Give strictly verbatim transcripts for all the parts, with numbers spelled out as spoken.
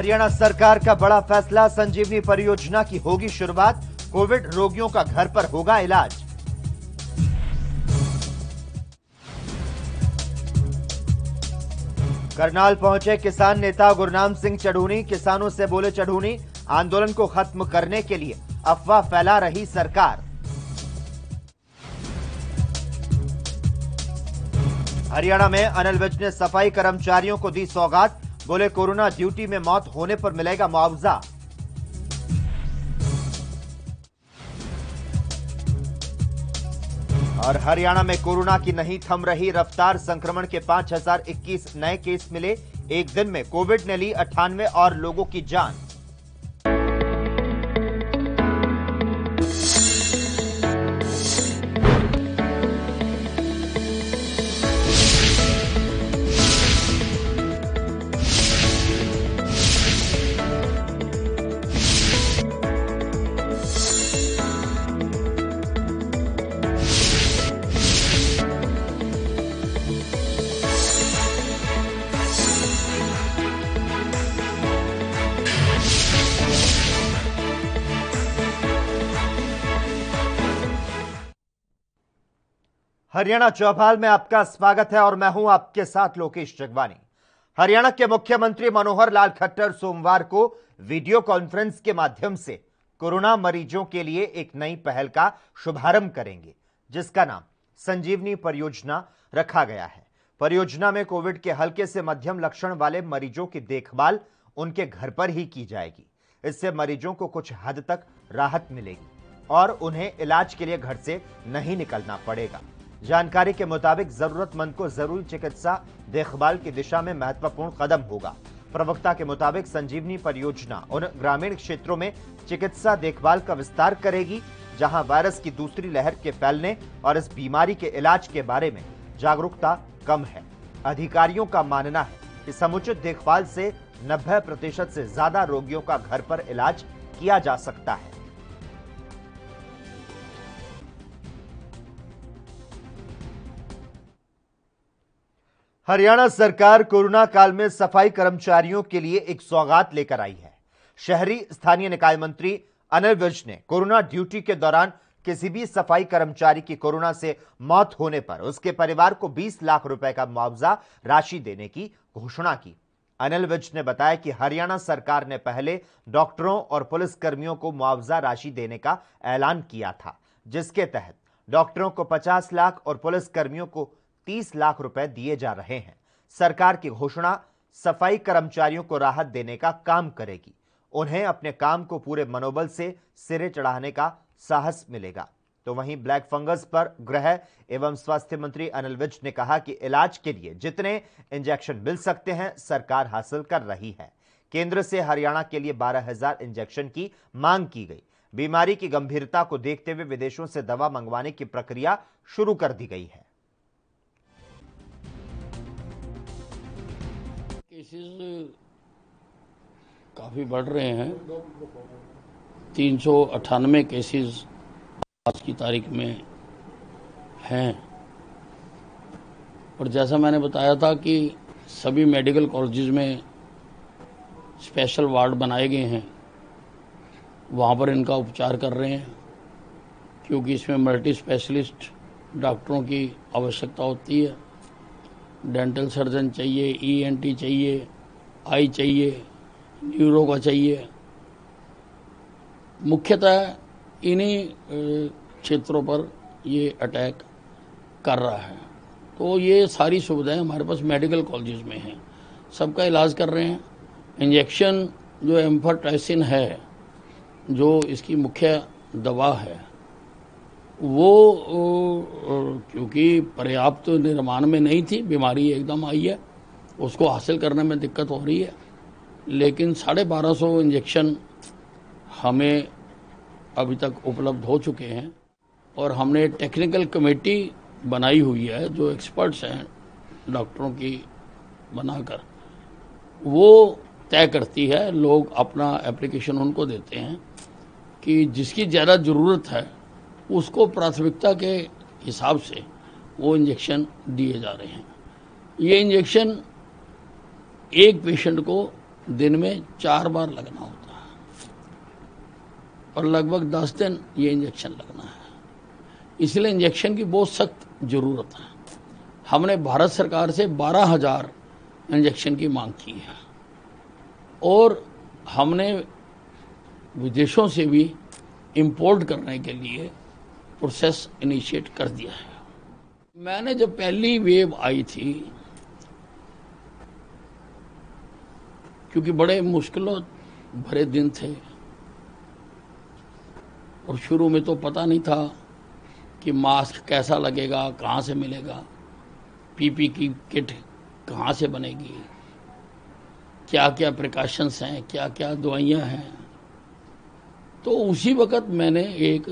हरियाणा सरकार का बड़ा फैसला, संजीवनी परियोजना की होगी शुरुआत, कोविड रोगियों का घर पर होगा इलाज। करनाल पहुंचे किसान नेता गुरनाम सिंह चढ़ूनी, किसानों से बोले चढ़ूनी, आंदोलन को खत्म करने के लिए अफवाह फैला रही सरकार। हरियाणा में अनिल विज ने सफाई कर्मचारियों को दी सौगात, बोले कोरोना ड्यूटी में मौत होने पर मिलेगा मुआवजा। और हरियाणा में कोरोना की नहीं थम रही रफ्तार, संक्रमण के पाँच हज़ार इक्कीस नए केस मिले एक दिन में, कोविड ने ली अट्ठानवे और लोगों की जान। हरियाणा चौपाल में आपका स्वागत है और मैं हूं आपके साथ लोकेश जगवानी। हरियाणा के मुख्यमंत्री मनोहर लाल खट्टर सोमवार को वीडियो कॉन्फ्रेंस के माध्यम से कोरोना मरीजों के लिए एक नई पहल का शुभारंभ करेंगे, जिसका नाम संजीवनी परियोजना रखा गया है। परियोजना में कोविड के हल्के से मध्यम लक्षण वाले मरीजों की देखभाल उनके घर पर ही की जाएगी। इससे मरीजों को कुछ हद तक राहत मिलेगी और उन्हें इलाज के लिए घर से नहीं निकलना पड़ेगा। जानकारी के मुताबिक जरूरतमंद को जरूरी चिकित्सा देखभाल की दिशा में महत्वपूर्ण कदम होगा। प्रवक्ता के मुताबिक संजीवनी परियोजना उन ग्रामीण क्षेत्रों में चिकित्सा देखभाल का विस्तार करेगी जहां वायरस की दूसरी लहर के फैलने और इस बीमारी के इलाज के बारे में जागरूकता कम है। अधिकारियों का मानना है कि समुचित देखभाल से नब्बे प्रतिशत से ज्यादा रोगियों का घर पर इलाज किया जा सकता है। हरियाणा सरकार कोरोना काल में सफाई कर्मचारियों के लिए एक सौगात लेकर आई है। शहरी स्थानीय निकाय मंत्री अनिल विज ने कोरोना ड्यूटी के दौरान किसी भी सफाई कर्मचारी की कोरोना से मौत होने पर उसके परिवार को बीस लाख रुपए का मुआवजा राशि देने की घोषणा की। अनिल विज ने बताया कि हरियाणा सरकार ने पहले डॉक्टरों और पुलिसकर्मियों को मुआवजा राशि देने का ऐलान किया था, जिसके तहत डॉक्टरों को पचास लाख और पुलिसकर्मियों को तीस लाख रुपए दिए जा रहे हैं। सरकार की घोषणा सफाई कर्मचारियों को राहत देने का काम करेगी। उन्हें अपने काम को पूरे मनोबल से सिरे चढ़ाने का साहस मिलेगा। तो वहीं ब्लैक फंगस पर गृह एवं स्वास्थ्य मंत्री अनिल विज ने कहा कि इलाज के लिए जितने इंजेक्शन मिल सकते हैं सरकार हासिल कर रही है। केंद्र से हरियाणा के लिए बारह हजार इंजेक्शन की मांग की गई। बीमारी की गंभीरता को देखते हुए विदेशों से दवा मंगवाने की प्रक्रिया शुरू कर दी गई है। केसेस काफ़ी बढ़ रहे हैं। तीन सौ अट्ठानवे केसेस आज की तारीख में हैं और जैसा मैंने बताया था कि सभी मेडिकल कॉलेजेस में स्पेशल वार्ड बनाए गए हैं, वहाँ पर इनका उपचार कर रहे हैं क्योंकि इसमें मल्टी स्पेशलिस्ट डॉक्टरों की आवश्यकता होती है। डेंटल सर्जन चाहिए, ईएनटी चाहिए, आई चाहिए, न्यूरो का चाहिए। मुख्यतः इन्हीं क्षेत्रों पर ये अटैक कर रहा है। तो ये सारी सुविधाएं हमारे पास मेडिकल कॉलेजेस में हैं, सबका इलाज कर रहे हैं। इंजेक्शन जो एम्फोटेरिसिन है, जो इसकी मुख्य दवा है, वो क्योंकि पर्याप्त तो निर्माण में नहीं थी, बीमारी एकदम आई है, उसको हासिल करने में दिक्कत हो रही है। लेकिन साढ़े बारह सौ इंजेक्शन हमें अभी तक उपलब्ध हो चुके हैं और हमने टेक्निकल कमेटी बनाई हुई है जो एक्सपर्ट्स हैं डॉक्टरों की बनाकर, वो तय करती है। लोग अपना एप्लीकेशन उनको देते हैं कि जिसकी ज़्यादा ज़रूरत है उसको प्राथमिकता के हिसाब से वो इंजेक्शन दिए जा रहे हैं। ये इंजेक्शन एक पेशेंट को दिन में चार बार लगना होता है और लगभग दस दिन ये इंजेक्शन लगना है। इसलिए इंजेक्शन की बहुत सख्त जरूरत है। हमने भारत सरकार से बारह हजार इंजेक्शन की मांग की है और हमने विदेशों से भी इंपोर्ट करने के लिए प्रोसेस इनिशिएट कर दिया है। मैंने जब पहली वेव आई थी, क्योंकि बड़े मुश्किलों भरे दिन थे और शुरू में तो पता नहीं था कि मास्क कैसा लगेगा, कहाँ से मिलेगा, पीपी की किट कहाँ से बनेगी, क्या क्या प्रिकॉशंस हैं, क्या क्या दवाइयाँ हैं। तो उसी वक्त मैंने एक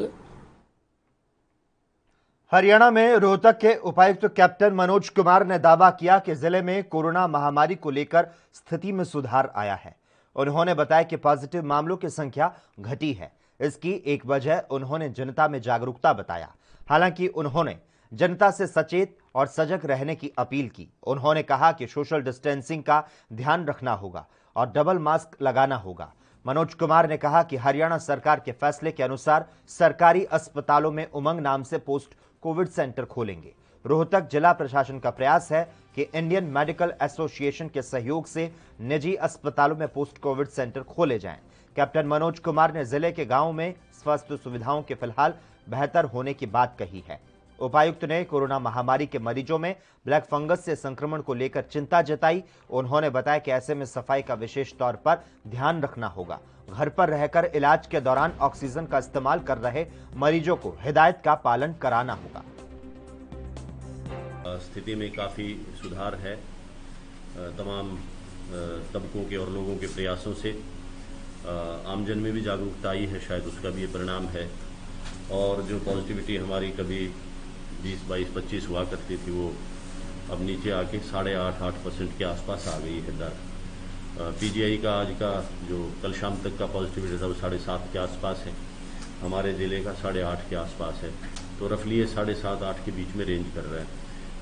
हरियाणा में रोहतक के उपायुक्त कैप्टन मनोज कुमार ने दावा किया कि जिले में कोरोना महामारी को लेकर स्थिति में सुधार आया है। उन्होंने बताया कि पॉजिटिव मामलों की संख्या घटी है। इसकी एक वजह उन्होंने जनता में जागरूकता बताया। हालांकि उन्होंने जनता से सचेत और सजग रहने की अपील की। उन्होंने कहा कि सोशल डिस्टेंसिंग का ध्यान रखना होगा और डबल मास्क लगाना होगा। मनोज कुमार ने कहा कि हरियाणा सरकार के फैसले के अनुसार सरकारी अस्पतालों में उमंग नाम से पोस्ट कोविड सेंटर खोलेंगे। रोहतक जिला प्रशासन का प्रयास है कि इंडियन मेडिकल एसोसिएशन के सहयोग से निजी अस्पतालों में पोस्ट कोविड सेंटर खोले जाएं। कैप्टन मनोज कुमार ने जिले के गांवों में स्वास्थ्य सुविधाओं के फिलहाल बेहतर होने की बात कही है। उपायुक्त ने कोरोना महामारी के मरीजों में ब्लैक फंगस से संक्रमण को लेकर चिंता जताई। उन्होंने बताया कि ऐसे में सफाई का विशेष तौर पर ध्यान रखना होगा। घर पर रहकर इलाज के दौरान ऑक्सीजन का इस्तेमाल कर रहे मरीजों को हिदायत का पालन कराना होगा। स्थिति में काफी सुधार है। तमाम तबकों के और लोगों के प्रयासों से आमजन में भी जागरूकता आई है, शायद उसका भी ये परिणाम है। और जो पॉजिटिविटी हमारी कभी बीस बाईस पच्चीस हुआ करती थी, वो अब नीचे आके साढ़े आठ आठ परसेंट के आसपास आ गई है दर। पीजीआई का आज का जो कल शाम तक का पॉजिटिविटी था वो साढ़े सात के आसपास है, हमारे ज़िले का साढ़े आठ के आसपास है। तो रफली ये साढ़े सात आठ के बीच में रेंज कर रहा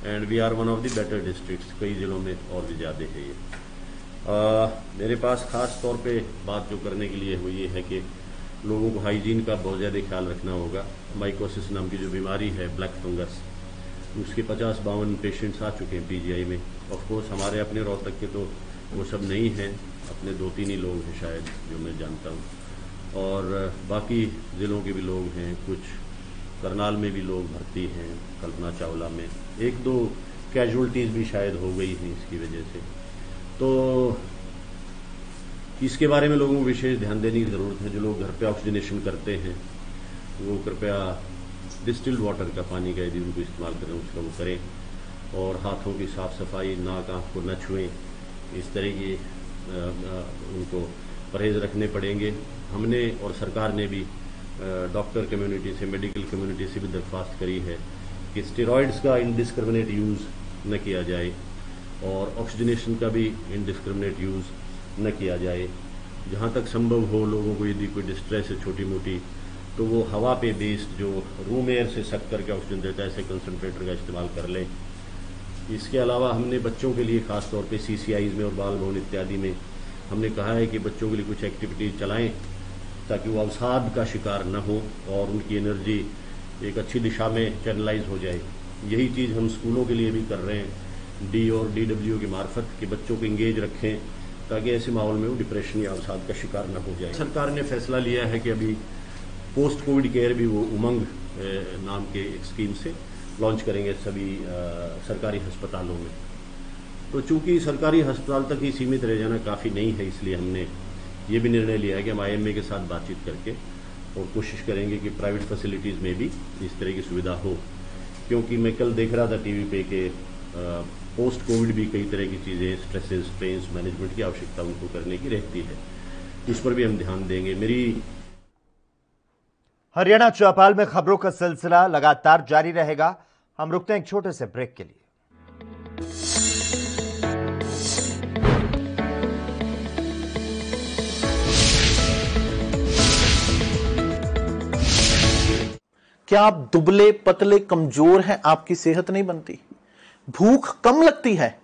है। And we are one of the better districts, कई ज़िलों में और भी ज़्यादा है ये। आ, मेरे पास ख़ास तौर पर बात जो करने के लिए वो ये है कि लोगों को हाइजीन का बहुत ज़्यादा ख्याल रखना होगा। माइकोसिस नाम की जो बीमारी है, ब्लैक फंगस, उसके पचास बावन पेशेंट्स आ चुके हैं पीजीआई में। ऑफकोर्स हमारे अपने रोहतक के तो वो सब नहीं हैं, अपने दो तीन ही लोग हैं शायद जो मैं जानता हूँ, और बाकी ज़िलों के भी लोग हैं। कुछ करनाल में भी लोग भर्ती हैं, कल्पना चावला में एक दो कैजुअल्टीज़ भी शायद हो गई हैं इसकी वजह से। तो इसके बारे में लोगों को विशेष ध्यान देने की ज़रूरत है। जो लोग घर पे ऑक्सीजनेशन करते हैं वो कृपया डिस्टिल्ड वाटर का पानी का यदि उनको इस्तेमाल करें उसका वो करें, और हाथों की साफ़ सफाई, नाक आँख को न छुएं, इस तरह की उनको परहेज़ रखने पड़ेंगे। हमने और सरकार ने भी डॉक्टर कम्युनिटी से, मेडिकल कम्युनिटी से भी दरख्वास्त करी है कि स्टेरॉयड्स का इनडिस्क्रिमिनेट यूज़ न किया जाए और ऑक्सीजनेशन का भी इनडिस्क्रिमिनेट यूज़ न किया जाए। जहाँ तक संभव हो लोगों को यदि कोई डिस्ट्रेस है छोटी मोटी, तो वो हवा पे बेस्ड जो रूम एयर से सक करके ऑक्सीजन देता है ऐसे कंसनट्रेटर का इस्तेमाल कर लें। इसके अलावा हमने बच्चों के लिए ख़ास तौर पे सीसीआईज़ में और बाल भवन इत्यादि में हमने कहा है कि बच्चों के लिए कुछ एक्टिविटीज़ चलाएँ ताकि वो अवसाद का शिकार न हो और उनकी एनर्जी एक अच्छी दिशा में चैनलाइज हो जाए। यही चीज़ हम स्कूलों के लिए भी कर रहे हैं डी और डी डब्ल्यू के मार्फत कि बच्चों को इंगेज रखें ताकि ऐसे माहौल में वो डिप्रेशन या अवसाद का शिकार न हो जाए। सरकार ने फैसला लिया है कि अभी पोस्ट कोविड केयर भी वो उमंग नाम के एक स्कीम से लॉन्च करेंगे सभी आ, सरकारी अस्पतालों में। तो चूंकि सरकारी अस्पताल तक ही सीमित रह जाना काफ़ी नहीं है, इसलिए हमने ये भी निर्णय लिया है कि हम आई एम ए के साथ बातचीत करके और कोशिश करेंगे कि प्राइवेट फैसिलिटीज़ में भी इस तरह की सुविधा हो। क्योंकि मैं कल देख रहा था टी वी पे के आ, पोस्ट कोविड भी कई तरह की चीज़ें, स्ट्रेसेस, स्ट्रेन्स मैनेजमेंट की आवश्यकता उनको करने की रहती है, इस पर भी हम ध्यान देंगे। मेरी हरियाणा चौपाल में खबरों का सिलसिला लगातार जारी रहेगा। हम रुकते हैं एक छोटे से ब्रेक के लिए। क्या आप दुबले पतले कमजोर हैं? आपकी सेहत नहीं बनती, भूख कम लगती है,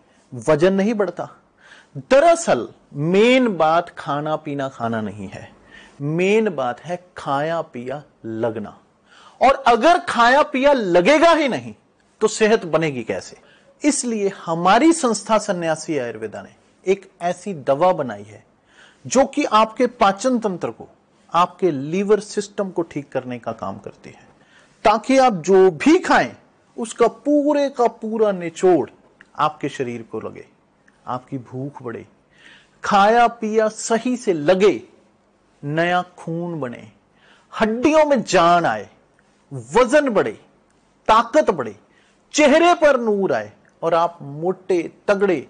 वजन नहीं बढ़ता, दरअसल मेन बात खाना पीना खाना नहीं है, मेन बात है खाया पिया लगना। और अगर खाया पिया लगेगा ही नहीं तो सेहत बनेगी कैसे। इसलिए हमारी संस्था सन्यासी आयुर्वेदा ने एक ऐसी दवा बनाई है जो कि आपके पाचन तंत्र को, आपके लीवर सिस्टम को ठीक करने का काम करती है, ताकि आप जो भी खाएं उसका पूरे का पूरा निचोड़ आपके शरीर को लगे, आपकी भूख बढ़े, खाया पिया सही से लगे, नया खून बने, हड्डियों में जान आए, वजन बढ़े, ताकत बढ़े, चेहरे पर नूर आए और आप मोटे तगड़े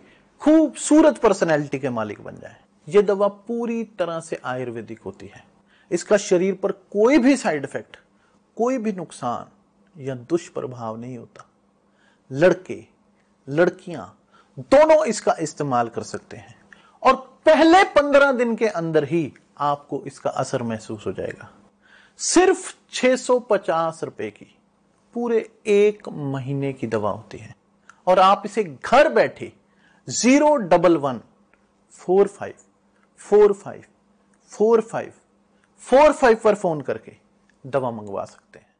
खूबसूरत पर्सनैलिटी के मालिक बन जाए। यह दवा पूरी तरह से आयुर्वेदिक होती है। इसका शरीर पर कोई भी साइड इफेक्ट, कोई भी नुकसान या दुष्प्रभाव नहीं होता। लड़के लड़कियां दोनों इसका इस्तेमाल कर सकते हैं और पहले पंद्रह दिन के अंदर ही आपको इसका असर महसूस हो जाएगा। सिर्फ छह सौ पचास रुपए की पूरे एक महीने की दवा होती है और आप इसे घर बैठे zero double one four five four five four five four five पर फोन करके दवा मंगवा सकते हैं।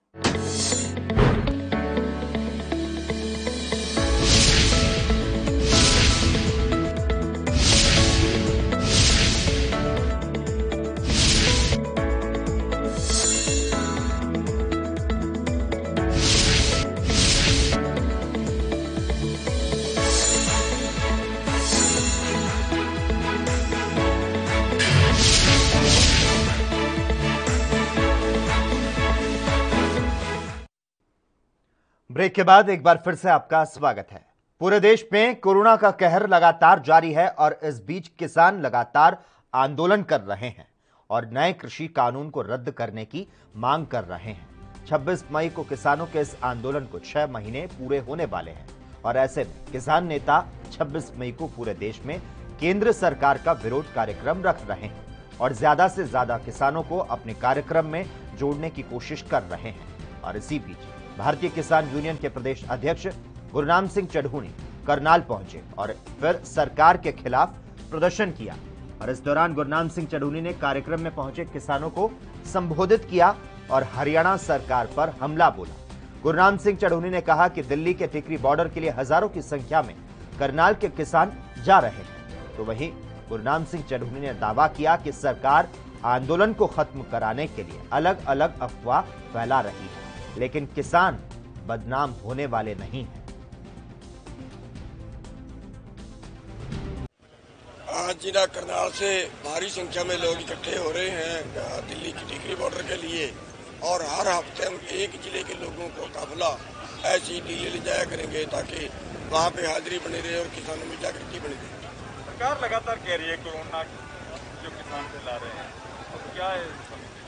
ब्रेक के बाद एक बार फिर से आपका स्वागत है। पूरे देश में कोरोना का कहर लगातार जारी है और इस बीच किसान लगातार आंदोलन कर रहे हैं और नए कृषि कानून को रद्द करने की मांग कर रहे हैं। छब्बीस मई को किसानों के इस आंदोलन को छह महीने पूरे होने वाले हैं और ऐसे में किसान नेता छब्बीस मई को पूरे देश में केंद्र सरकार का विरोध कार्यक्रम रख रहे हैं और ज्यादा से ज्यादा किसानों को अपने कार्यक्रम में जोड़ने की कोशिश कर रहे हैं। और इसी बीच भारतीय किसान यूनियन के प्रदेश अध्यक्ष गुरनाम सिंह चढ़ूनी करनाल पहुंचे और फिर सरकार के खिलाफ प्रदर्शन किया। और इस दौरान गुरनाम सिंह चढ़ूनी ने कार्यक्रम में पहुंचे किसानों को संबोधित किया और हरियाणा सरकार पर हमला बोला। गुरनाम सिंह चढ़ूनी ने कहा कि दिल्ली के टिकरी बॉर्डर के लिए हजारों की संख्या में करनाल के किसान जा रहे हैं। तो वहीं गुरनाम सिंह चढ़ूनी ने दावा किया कि सरकार आंदोलन को खत्म कराने के लिए अलग अलग अफवाह फैला रही है, लेकिन किसान बदनाम होने वाले नहीं हैं। आज जिला करनाल से भारी संख्या में लोग इकट्ठे हो रहे हैं दिल्ली की टिकरी बॉर्डर के लिए, और हर हफ्ते हम एक जिले के लोगों को काफिला ऐसी दिल्ली ले जाया करेंगे ताकि वहाँ पे हाजिरी बनी रहे और किसानों में जागृति बनी रहे। सरकार लगातार कह रही है कोरोना जो किसान फैला रहे हैं, तो क्या है?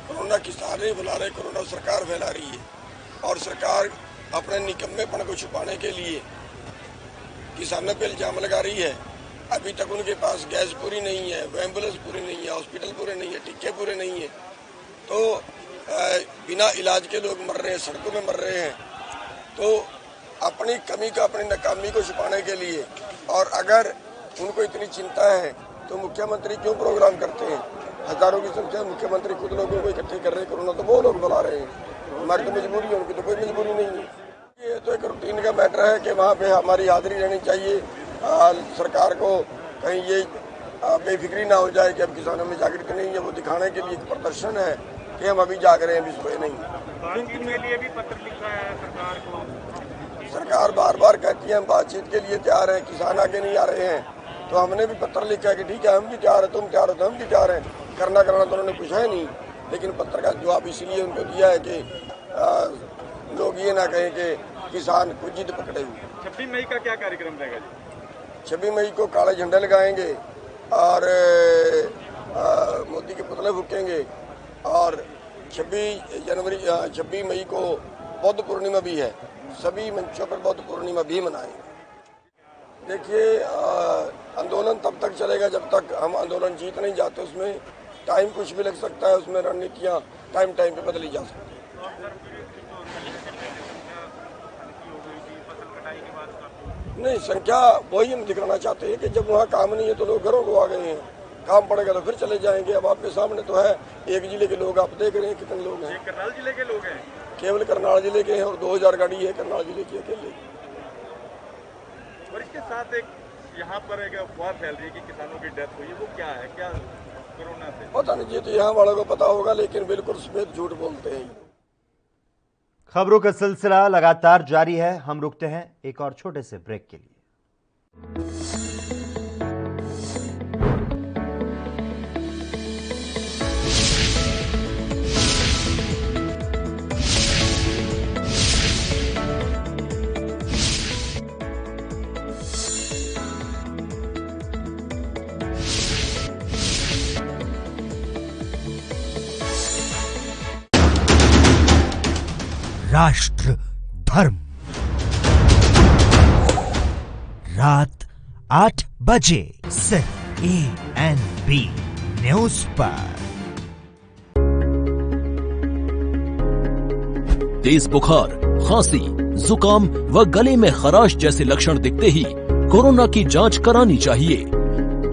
कोरोना किसान नहीं फैला रहे, कोरोना सरकार फैला रही है और सरकार अपने निकम्मेपन को छुपाने के लिए किसानों पर इल्जाम लगा रही है। अभी तक उनके पास गैस पूरी नहीं है, एम्बुलेंस पूरी नहीं है, हॉस्पिटल पूरे नहीं है, टीके पूरे नहीं है, तो बिना इलाज के लोग मर रहे हैं, सड़कों में मर रहे हैं। तो अपनी कमी का, अपनी नाकामी को छुपाने के लिए, और अगर उनको इतनी चिंता है तो मुख्यमंत्री क्यों प्रोग्राम करते हैं? हजारों की संख्या मुख्यमंत्री खुद लोगों को इकट्ठे कर रहे हैं, कोरोना तो वो लोग बुला रहे हैं, हमारी तो मजबूरी है, उनकी तो कोई मजबूरी नहीं है। ये तो एक रूटीन का मैटर है कि वहाँ पे हमारी हाजिरी रहनी चाहिए। आ, सरकार को कहीं ये बेफिक्री ना हो जाए कि अब किसानों में जागरूकता नहीं है, वो दिखाने के लिए एक प्रदर्शन है कि हम अभी जाग रहे हैं, अभी सोए नहीं। पत्र लिखा है सरकार को, सरकार बार बार कहती है हम बातचीत के लिए तैयार हैं, किसान आगे नहीं आ रहे हैं, तो हमने भी पत्र लिखा है कि ठीक है हम भी तैयार हैं, तुम तैयार हो तो हम भी तैयार हैं, करना करना तो उन्होंने पूछा ही नहीं। लेकिन पत्र का जवाब इसलिए उनको दिया है कि आ, लोग ये ना कहें कि किसान को जिद पकड़े हुए। छब्बीस मई का क्या कार्यक्रम रहेगा? छब्बीस मई को काले झंडे लगाएंगे और आ, मोदी के पुतले फूकेंगे, और छब्बीस जनवरी छब्बीस मई को बौद्ध पूर्णिमा भी है, सभी मंचों पर बौद्ध पूर्णिमा भी मनाएंगे। देखिए आंदोलन तब तक चलेगा जब तक हम आंदोलन जीत नहीं जाते। उसमें टाइम कुछ भी लग सकता है, उसमें रणनीतियाँ टाइम टाइम पे बदली जा सकती है। नहीं, संख्या वही हम दिखाना चाहते हैं कि जब वहाँ काम नहीं है तो लोग घरों को आ गए हैं, काम पड़ेगा तो फिर चले जाएंगे। अब आपके सामने तो है एक जिले के लोग, आप देख रहे हैं कितने लोग हैं। करनाल जिले के लोग हैं, केवल करनाल जिले के हैं और दो हजार गाड़ी है करनाल जिले की अकेले। और इसके साथ एक यहाँ पर एक अफवाह फैल रही है कि किसानों की डेथ हुई है, वो क्या है? क्या कोरोना से? पता नहीं जी, तो यहाँ वालों को पता होगा, लेकिन बिल्कुल सफेद झूठ बोलते हैं। खबरों का सिलसिला लगातार जारी है, हम रुकते हैं एक और छोटे से ब्रेक के लिए। राष्ट्र धर्म, रात आठ बजे सिर्फ ए एन बी न्यूज पर। तेज बुखार, खांसी, जुकाम व गले में खराश जैसे लक्षण दिखते ही कोरोना की जांच करानी चाहिए।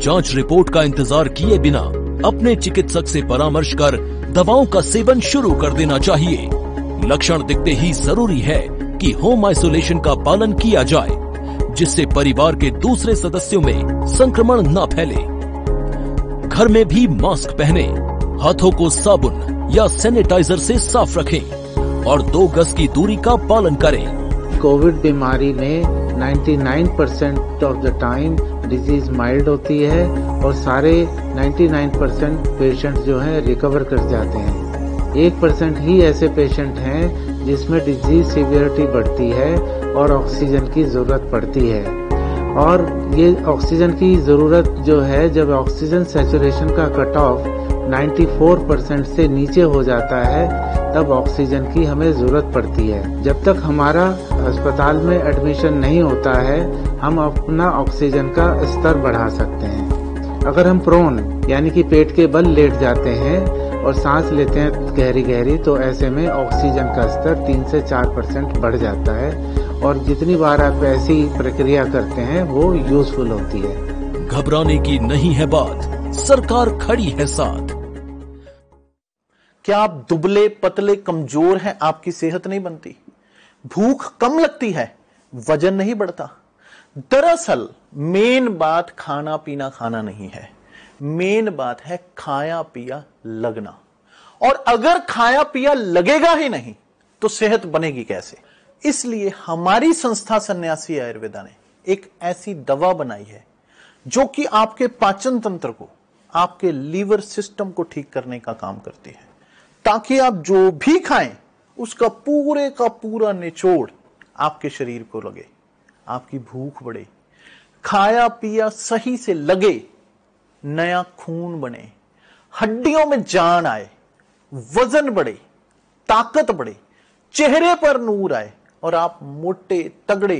जांच रिपोर्ट का इंतजार किए बिना अपने चिकित्सक से परामर्श कर दवाओं का सेवन शुरू कर देना चाहिए। लक्षण दिखते ही जरूरी है कि होम आइसोलेशन का पालन किया जाए, जिससे परिवार के दूसरे सदस्यों में संक्रमण न फैले। घर में भी मास्क पहने, हाथों को साबुन या सैनिटाइजर से साफ रखें और दो गज की दूरी का पालन करें। कोविड बीमारी में निन्यानवे percent of the time disease mild होती है और सारे निन्यानवे परसेंट पेशेंट जो है रिकवर कर जाते हैं। एक परसेंट ही ऐसे पेशेंट हैं जिसमें डिजीज सीवियरिटी बढ़ती है और ऑक्सीजन की ज़रूरत पड़ती है। और ये ऑक्सीजन की ज़रूरत जो है, जब ऑक्सीजन सैचुरेशन का कट ऑफ चौरानवे परसेंट से नीचे हो जाता है तब ऑक्सीजन की हमें ज़रूरत पड़ती है। जब तक हमारा अस्पताल में एडमिशन नहीं होता है हम अपना ऑक्सीजन का स्तर बढ़ा सकते हैं। अगर हम प्रोन यानी कि पेट के बल लेट जाते हैं और सांस लेते हैं गहरी गहरी, तो ऐसे में ऑक्सीजन का स्तर तीन से चार परसेंट बढ़ जाता है। और जितनी बार आप ऐसी प्रक्रिया करते हैं वो यूजफुल होती है। घबराने की नहीं है बात, सरकार खड़ी है साथ। क्या आप दुबले पतले कमजोर हैं, आपकी सेहत नहीं बनती, भूख कम लगती है, वजन नहीं बढ़ता? दरअसल मेन बात खाना पीना खाना नहीं है, मेन बात है खाया पिया लगना। और अगर खाया पिया लगेगा ही नहीं तो सेहत बनेगी कैसे? इसलिए हमारी संस्था सन्यासी आयुर्वेदा ने एक ऐसी दवा बनाई है जो कि आपके पाचन तंत्र को, आपके लीवर सिस्टम को ठीक करने का काम करती है, ताकि आप जो भी खाएं उसका पूरे का पूरा निचोड़ आपके शरीर को लगे, आपकी भूख बढ़े, खाया पिया सही से लगे, नया खून बने, हड्डियों में जान आए, वजन बढ़े, ताकत बढ़े, चेहरे पर नूर आए और आप मोटे तगड़े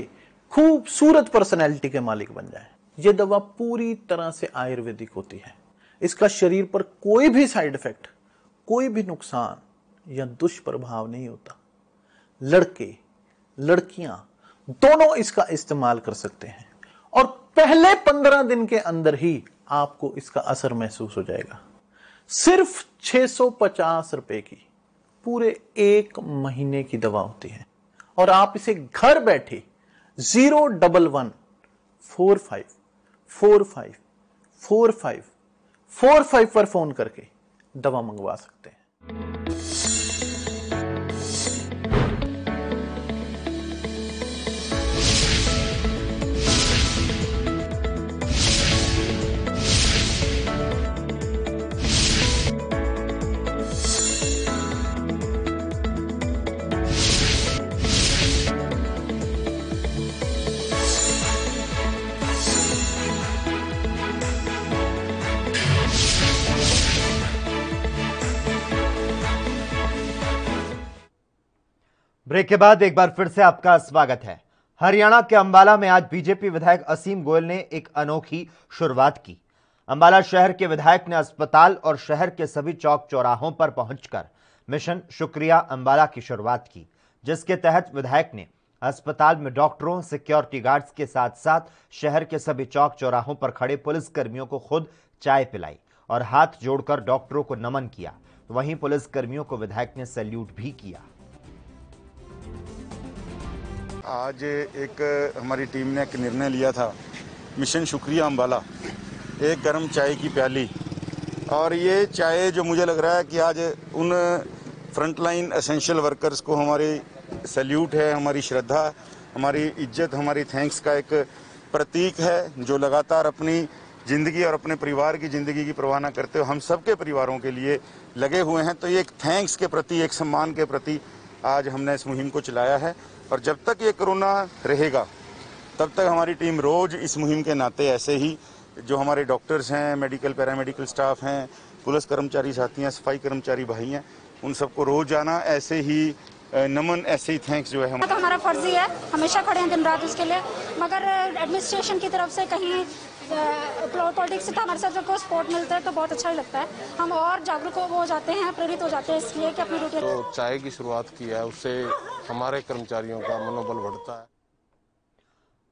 खूबसूरत पर्सनैलिटी के मालिक बन जाएं। यह दवा पूरी तरह से आयुर्वेदिक होती है। इसका शरीर पर कोई भी साइड इफेक्ट, कोई भी नुकसान या दुष्प्रभाव नहीं होता। लड़के लड़कियां दोनों इसका इस्तेमाल कर सकते हैं और पहले पंद्रह दिन के अंदर ही आपको इसका असर महसूस हो जाएगा। सिर्फ छह सौ पचास रुपए की पूरे एक महीने की दवा होती है और आप इसे घर बैठे zero double one four five four five four five four five पर फोन करके दवा मंगवा सकते हैं। ब्रेक के बाद एक बार फिर से आपका स्वागत है। हरियाणा के अंबाला में आज बीजेपी विधायक असीम गोयल ने एक अनोखी शुरुआत की। अंबाला शहर के विधायक ने अस्पताल और शहर के सभी चौक चौराहों पर पहुंचकर मिशन शुक्रिया अंबाला की शुरुआत की, जिसके तहत विधायक ने अस्पताल में डॉक्टरों, सिक्योरिटी गार्ड्स के साथ साथ शहर के सभी चौक चौराहों पर खड़े पुलिसकर्मियों को खुद चाय पिलाई और हाथ जोड़कर डॉक्टरों को नमन किया। वहीं पुलिसकर्मियों को विधायक ने सैल्यूट भी किया। आज एक हमारी टीम ने एक निर्णय लिया था, मिशन शुक्रिया अम्बाला, एक गर्म चाय की प्याली। और ये चाय जो मुझे लग रहा है कि आज उन फ्रंटलाइन एसेंशियल वर्कर्स को हमारी सैल्यूट है, हमारी श्रद्धा, हमारी इज्जत, हमारी थैंक्स का एक प्रतीक है, जो लगातार अपनी जिंदगी और अपने परिवार की जिंदगी की परवाह न करते हुए हम सबके परिवारों के लिए लगे हुए हैं। तो ये एक थैंक्स के प्रति, एक सम्मान के प्रति आज हमने इस मुहिम को चलाया है। और जब तक ये कोरोना रहेगा तब तक हमारी टीम रोज इस मुहिम के नाते ऐसे ही जो हमारे डॉक्टर्स हैं, मेडिकल पैरामेडिकल स्टाफ हैं, पुलिस कर्मचारी साथी हैं, सफाई कर्मचारी भाई हैं, उन सबको रोजाना ऐसे ही नमन, ऐसे ही थैंक्स जो है हमारा हमारा फर्ज ही है। हमेशा खड़े हैं दिन रात उसके लिए, मगर एडमिनिस्ट्रेशन की तरफ से कहीं पॉलिटिक्स से हमारे साथ को सपोर्ट मिलता है तो बहुत अच्छा लगता है। हम और जागरूक हो जाते हैं, प्रेरित हो जाते हैं इसलिए कि अपनी ड्यूटी। तो चाय की शुरुआत की है, उससे हमारे कर्मचारियों का मनोबल बढ़ता है।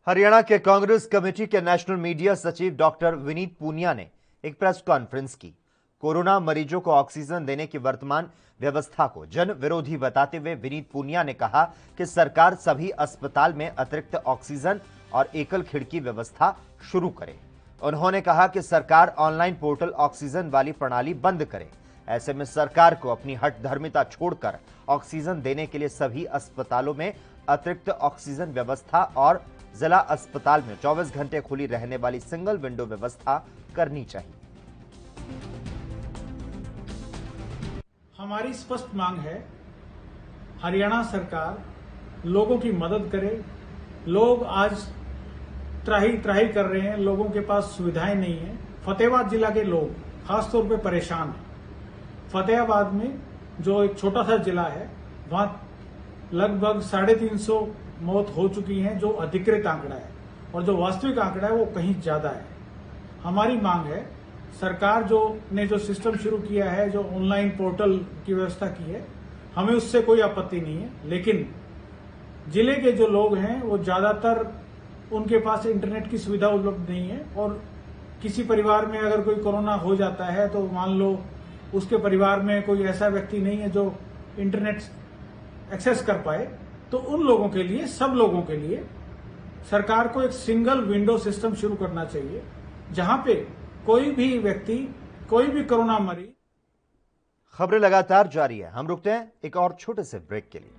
हरियाणा के कांग्रेस कमेटी के नेशनल मीडिया सचिव डॉक्टर विनीत पूनिया ने एक प्रेस कॉन्फ्रेंस की। कोरोना मरीजों को ऑक्सीजन देने की वर्तमान व्यवस्था को जन विरोधी बताते हुए विनीत पूनिया ने कहा कि सरकार सभी अस्पताल में अतिरिक्त ऑक्सीजन और एकल खिड़की व्यवस्था शुरू करे। उन्होंने कहा कि सरकार ऑनलाइन पोर्टल ऑक्सीजन वाली प्रणाली बंद करे। ऐसे में सरकार को अपनी हठधर्मिता छोड़कर ऑक्सीजन देने के लिए सभी अस्पतालों में अतिरिक्त ऑक्सीजन व्यवस्था और जिला अस्पताल में चौबीस घंटे खुली रहने वाली सिंगल विंडो व्यवस्था करनी चाहिए। हमारी स्पष्ट मांग है हरियाणा सरकार लोगों की मदद करे। लोग आज त्राही त्राही कर रहे हैं, लोगों के पास सुविधाएं नहीं है। फतेहाबाद जिला के लोग खासतौर पे परेशान हैं। फतेहाबाद में जो एक छोटा सा जिला है वहां लगभग साढ़े तीन सौ मौत हो चुकी है, जो अधिकृत आंकड़ा है, और जो वास्तविक आंकड़ा है वो कहीं ज्यादा है। हमारी मांग है सरकार जो ने जो सिस्टम शुरू किया है, जो ऑनलाइन पोर्टल की व्यवस्था की है, हमें उससे कोई आपत्ति नहीं है, लेकिन जिले के जो लोग हैं वो ज्यादातर उनके पास इंटरनेट की सुविधा उपलब्ध नहीं है। और किसी परिवार में अगर कोई कोरोना हो जाता है तो मान लो उसके परिवार में कोई ऐसा व्यक्ति नहीं है जो इंटरनेट एक्सेस कर पाए, तो उन लोगों के लिए, सब लोगों के लिए सरकार को एक सिंगल विंडो सिस्टम शुरू करना चाहिए, जहां पे कोई भी व्यक्ति, कोई भी कोरोना मरीज। खबरें लगातार जारी है, हम रुकते हैं एक और छोटे से ब्रेक के लिए।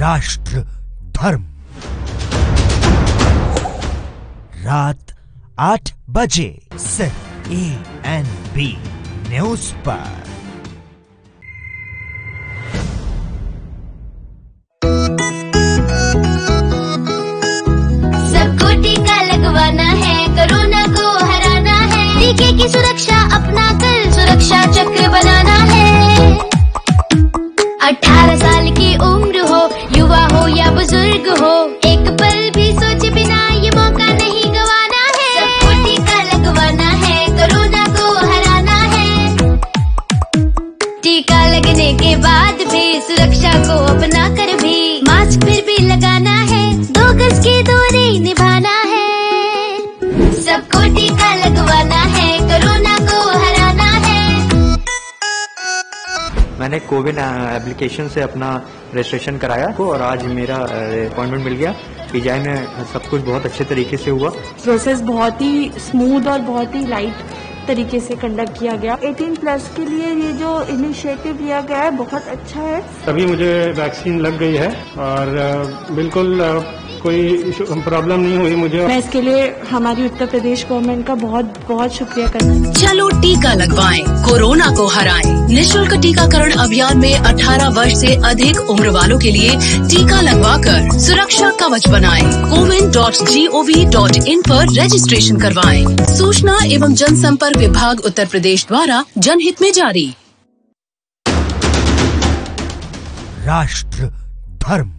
राष्ट्र, धर्म, रात आठ बजे सिर्फ ई एन बी न्यूज पर। सबको टीका लगवाना है, कोरोना को हराना है, टीके की सुरक्षा अपना कर सुरक्षा चक्र बनाना है। अठारह साल की उम्र हो, युवा हो या बुजुर्ग हो, एक पल भी सोचे बिना ये मौका नहीं गवाना है। सबको टीका लगवाना है, कोरोना को हराना है। टीका लगने के बाद भी सुरक्षा को अपना कर भी मास्क फिर भी लगाना है, दो गज की दूरी निभाना है। सबको टीका लगवाना है, कोरोना को हराना है। मैंने कोविन एप्लीकेशन से अपना रजिस्ट्रेशन कराया और आज मेरा अपॉइंटमेंट मिल गया। पीजीआई में सब कुछ बहुत अच्छे तरीके से हुआ, प्रोसेस बहुत ही स्मूथ और बहुत ही लाइट तरीके से कंडक्ट किया गया। अठारह प्लस के लिए ये जो इनिशिएटिव लिया गया है बहुत अच्छा है। तभी मुझे वैक्सीन लग गई है और बिल्कुल कोई प्रॉब्लम नहीं हुई मुझे। मैं इसके लिए हमारी उत्तर प्रदेश गवर्नमेंट का बहुत बहुत शुक्रिया करना। चलो टीका लगवाएं, कोरोना को हराएं। निःशुल्क टीकाकरण अभियान में अठारह वर्ष से अधिक उम्र वालों के लिए टीका लगवाकर सुरक्षा कवच बनाएं। CoWIN dot G O V dot in पर रजिस्ट्रेशन करवाएं। सूचना एवं जनसंपर्क विभाग उत्तर प्रदेश द्वारा जनहित में जारी। राष्ट्र, धर्म,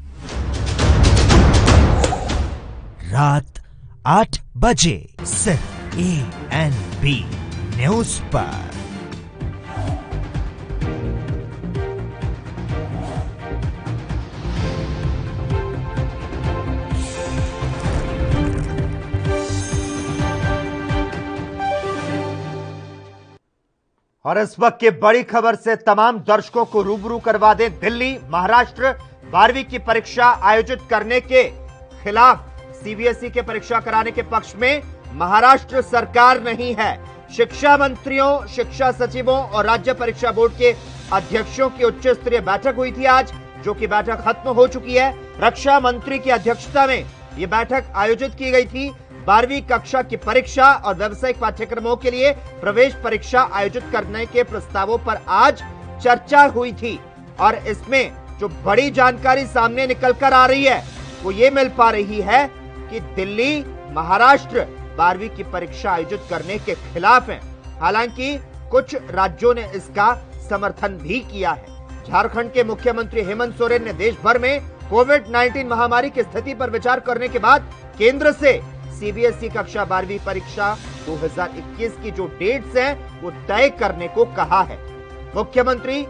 रात आठ बजे सिर्फ ए एन बी न्यूज पर। और इस वक्त की बड़ी खबर से तमाम दर्शकों को रूबरू करवा दें। दिल्ली महाराष्ट्र बारहवीं की परीक्षा आयोजित करने के खिलाफ सीबीएसई के परीक्षा कराने के पक्ष में महाराष्ट्र सरकार नहीं है। शिक्षा मंत्रियों, शिक्षा सचिवों और राज्य परीक्षा बोर्ड के अध्यक्षों की उच्च स्तरीय बैठक हुई थी आज, जो कि बैठक खत्म हो चुकी है। रक्षा मंत्री की अध्यक्षता में ये बैठक आयोजित की गई थी। बारहवीं कक्षा की परीक्षा और व्यावसायिक पाठ्यक्रमों के लिए प्रवेश परीक्षा आयोजित करने के प्रस्तावों पर आज चर्चा हुई थी और इसमें जो बड़ी जानकारी सामने निकल कर आ रही है वो ये मिल पा रही है कि दिल्ली महाराष्ट्र बारहवीं की परीक्षा आयोजित करने के खिलाफ है। हालांकि कुछ राज्यों ने इसका समर्थन भी किया है। झारखंड के मुख्यमंत्री हेमंत सोरेन ने देश भर में कोविड नाइन्टीन महामारी की स्थिति पर विचार करने के बाद केंद्र से सीबीएसई कक्षा बारहवीं परीक्षा दो हज़ार इक्कीस की जो डेट्स हैं वो तय करने को कहा है। मुख्यमंत्री,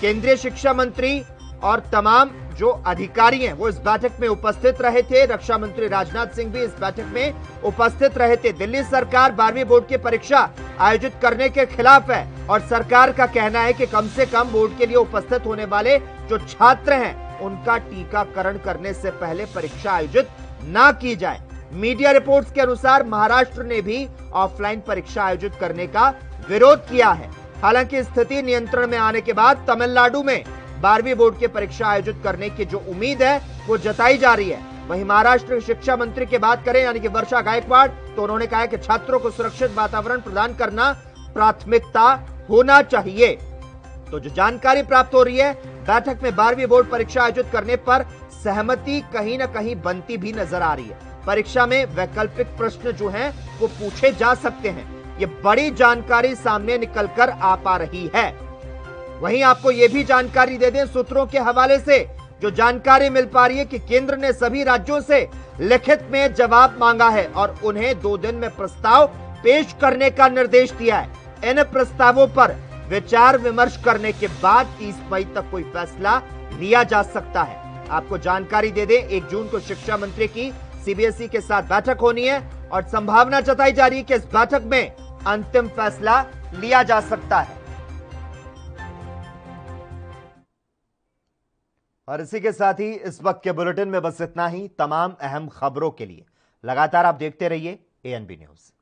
केंद्रीय शिक्षा मंत्री और तमाम जो अधिकारी हैं वो इस बैठक में उपस्थित रहे थे। रक्षा मंत्री राजनाथ सिंह भी इस बैठक में उपस्थित रहे थे। दिल्ली सरकार बारहवीं बोर्ड की परीक्षा आयोजित करने के खिलाफ है और सरकार का कहना है कि कम से कम बोर्ड के लिए उपस्थित होने वाले जो छात्र हैं उनका टीकाकरण करने से पहले परीक्षा आयोजित ना की जाए। मीडिया रिपोर्ट्स के अनुसार महाराष्ट्र ने भी ऑफलाइन परीक्षा आयोजित करने का विरोध किया है। हालांकि स्थिति नियंत्रण में आने के बाद तमिलनाडु में बारहवीं बोर्ड की परीक्षा आयोजित करने की जो उम्मीद है वो जताई जा रही है। वहीं महाराष्ट्र शिक्षा मंत्री की बात करें यानी कि वर्षा गायकवाड़, तो उन्होंने कहा कि छात्रों को सुरक्षित वातावरण प्रदान करना प्राथमिकता होना चाहिए। तो जो जानकारी प्राप्त हो रही है बैठक में बारहवीं बोर्ड परीक्षा आयोजित करने पर सहमति कहीं ना कहीं बनती भी नजर आ रही है। परीक्षा में वैकल्पिक प्रश्न जो हैं वो पूछे जा सकते हैं। ये बड़ी जानकारी सामने निकलकर आ पा रही है। वहीं आपको ये भी जानकारी दे दें सूत्रों के हवाले से जो जानकारी मिल पा रही है कि केंद्र ने सभी राज्यों से लिखित में जवाब मांगा है और उन्हें दो दिन में प्रस्ताव पेश करने का निर्देश दिया है। इन प्रस्तावों पर विचार विमर्श करने के बाद तीस मई तक कोई फैसला लिया जा सकता है। आपको जानकारी दे दें एक जून को शिक्षा मंत्री की सीबीएसई के साथ बैठक होनी है और संभावना जताई जा रही है कि इस बैठक में अंतिम फैसला लिया जा सकता है। और इसी के साथ ही इस वक्त के बुलेटिन में बस इतना ही। तमाम अहम खबरों के लिए लगातार आप देखते रहिए एएनबी न्यूज।